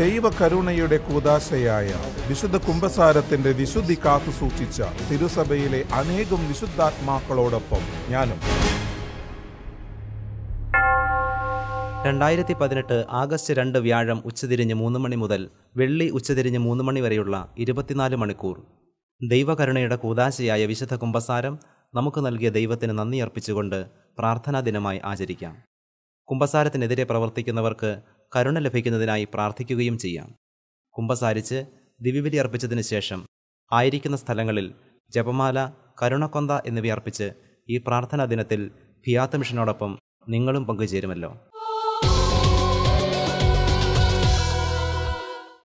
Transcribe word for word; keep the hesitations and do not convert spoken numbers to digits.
Deva Karunayude Kudashaya, Vishuddha Kumbasarathinte Vishuddhi Kathu Sookshicha, Thirusabayile Anekum Vishuddhaatmakkalodoppam, Njanum. രണ്ടായിരത്തി പതിനെട്ട് August രണ്ട് വ്യാഴം ഉച്ചതിരിഞ്ഞ് മൂന്ന് മണി മുതൽ വെള്ളി ഉച്ചതിരിഞ്ഞ് മൂന്ന് മണി വരെയുള്ള ഇരുപത്തിനാല് മണിക്കൂർ ദൈവകരുണയുടെ കൂദാശയായ വിശുദ്ധ കുംഭസാരം നമുക്ക് നൽകിയ ദൈവത്തിന് നന്ദി അർപ്പിച്ചുകൊണ്ട് പ്രാർത്ഥനാ ദിനമായി ആചരിക്കാം. കുംഭസാരത്തിനെതിരെ പ്രവർത്തിക്കുന്നവർക്ക് കരുണ ലഭിക്കുന്നതിനായി പ്രാർത്ഥിക്കുകയും ചെയ്യാം. കുംഭസാരിച്ച് ദിവ്യബലി അർപ്പിച്ചതിന് ശേഷം ആയിരിക്കുന്ന സ്ഥലങ്ങളിൽ ജപമാല, കരുണക്കൊന്ത എന്നിവയർപ്പിച്ച് ഈ പ്രാർത്ഥനാ ദിനത്തിൽ ഫിയാത്ത് മിഷനോടൊപ്പം നിങ്ങളും പങ്കുചേരുമല്ലോ.